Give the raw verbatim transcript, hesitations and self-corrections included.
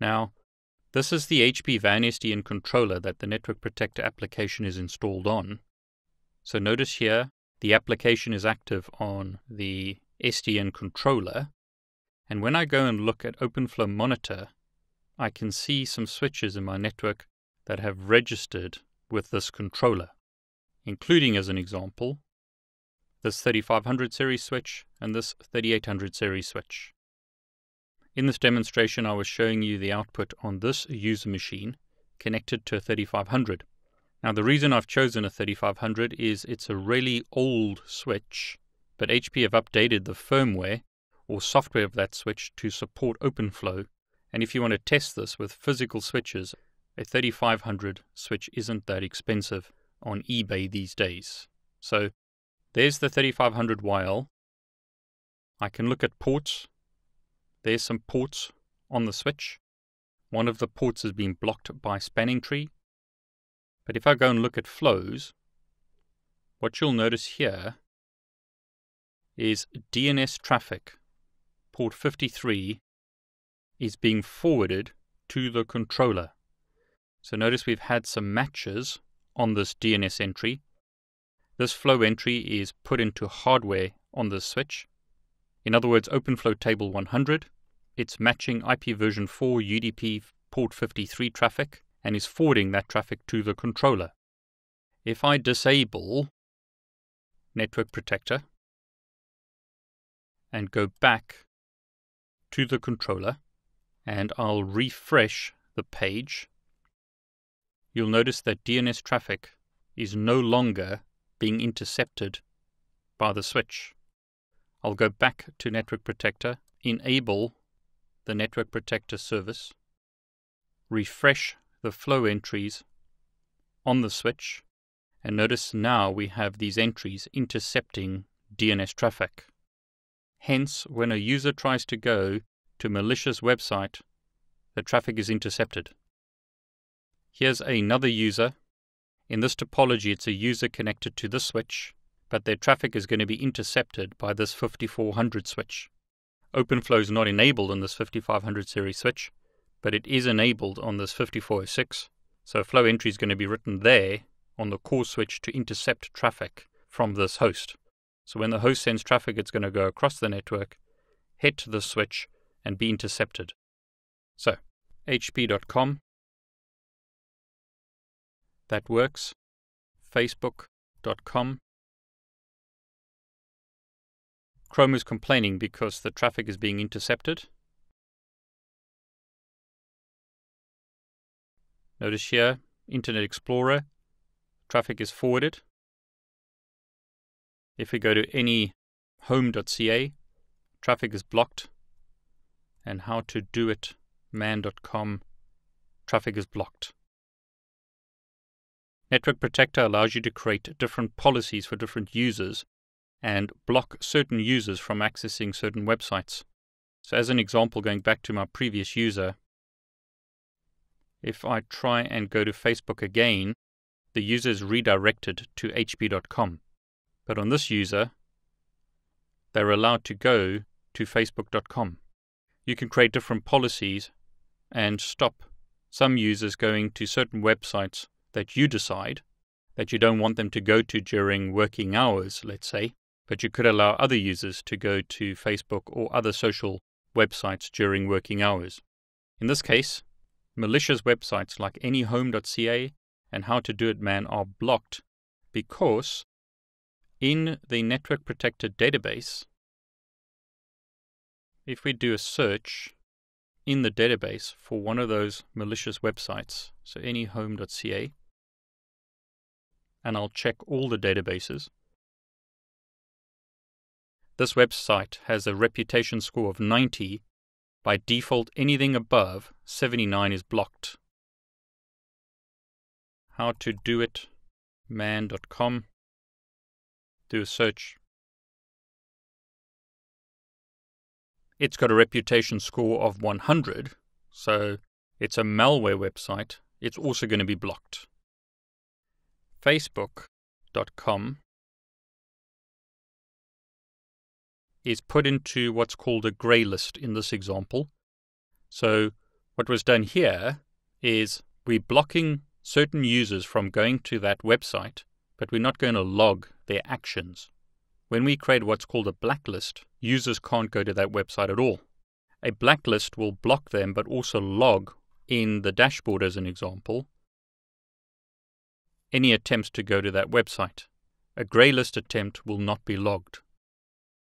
Now, this is the H P Van S D N controller that the Network Protector application is installed on. So notice here, the application is active on the S D N controller. And when I go and look at OpenFlow Monitor, I can see some switches in my network that have registered with this controller, including, as an example, this thirty-five hundred series switch and this thirty-eight hundred series switch. In this demonstration, I was showing you the output on this user machine connected to a thirty-five hundred. Now, the reason I've chosen a thirty-five hundred is it's a really old switch, but H P have updated the firmware or software of that switch to support OpenFlow. And if you want to test this with physical switches, a thirty-five hundred switch isn't that expensive on eBay these days. So there's the thirty-five hundred Y L. I can look at ports. There's some ports on the switch. One of the ports has been blocked by spanning tree. But if I go and look at flows, what you'll notice here is D N S traffic, port fifty-three, is being forwarded to the controller. So notice we've had some matches on this D N S entry. This flow entry is put into hardware on the switch. In other words, OpenFlow Table one hundred, it's matching I P version four U D P port fifty-three traffic and is forwarding that traffic to the controller. If I disable Network Protector and go back to the controller and I'll refresh the page, you'll notice that D N S traffic is no longer being intercepted by the switch. I'll go back to Network Protector, enable the Network Protector service, refresh the flow entries on the switch, and notice now we have these entries intercepting D N S traffic. Hence, when a user tries to go to a malicious website, the traffic is intercepted. Here's another user. In this topology, it's a user connected to this switch, but their traffic is going to be intercepted by this fifty-four hundred switch. OpenFlow is not enabled on this fifty-five hundred series switch, but it is enabled on this fifty-four oh six. So flow entry is going to be written there on the core switch to intercept traffic from this host. So when the host sends traffic, it's going to go across the network, hit the switch, and be intercepted. So, H P dot com. That works. Facebook dot com. Chrome is complaining because the traffic is being intercepted. Notice here, Internet Explorer, traffic is forwarded. If we go to any home dot C A, traffic is blocked. And how to do it, man dot com, traffic is blocked. Network Protector allows you to create different policies for different users and block certain users from accessing certain websites. So as an example, going back to my previous user, if I try and go to Facebook again, the user is redirected to H P dot com. But on this user, they're allowed to go to Facebook dot com. You can create different policies and stop some users going to certain websites that you decide that you don't want them to go to during working hours, let's say, but you could allow other users to go to Facebook or other social websites during working hours. In this case, malicious websites like anyhome dot C A and howtodoitman are blocked because in the Network Protector database, if we do a search in the database for one of those malicious websites, so anyhome dot C A, and I'll check all the databases. This website has a reputation score of ninety. By default, anything above seventy-nine is blocked. how to do it man dot com. Do a search. It's got a reputation score of one hundred, so it's a malware website. It's also going to be blocked. Facebook dot com is put into what's called a grey list in this example. So What was done here is we're blocking certain users from going to that website, but we're not going to log their actions. When we create what's called a blacklist, users can't go to that website at all. A blacklist will block them, but also log in the dashboard, as an example, any attempts to go to that website. A grey list attempt will not be logged.